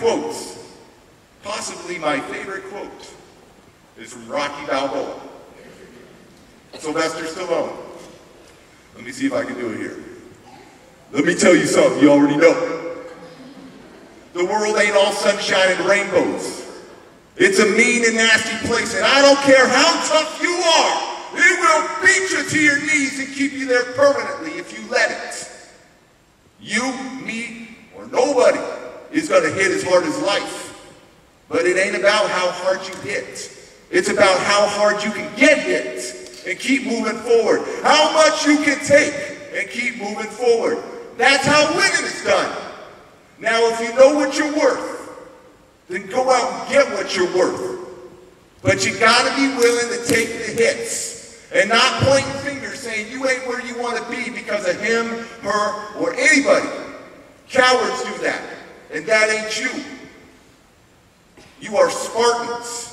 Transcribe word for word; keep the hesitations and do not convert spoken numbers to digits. quotes, possibly my favorite quote, is from Rocky Balboa, Sylvester Stallone. Let me see if I can do it here. Let me tell you something you already know. The world ain't all sunshine and rainbows. It's a mean and nasty place, and I don't care how tough you are, it will beat you to your knees and keep you there permanently if you let it. You, me, or nobody is going to hit as hard as life. But it ain't about how hard you hit. It's about how hard you can get hit and keep moving forward. How much you can take and keep moving forward. That's how winning is done. Now, if you know what you're worth, then go out and get what you're worth. But you gotta be willing to take the hits and not point fingers saying you ain't where you want to be because of him, her, or anybody. Cowards do that, and that ain't you. You are Spartans.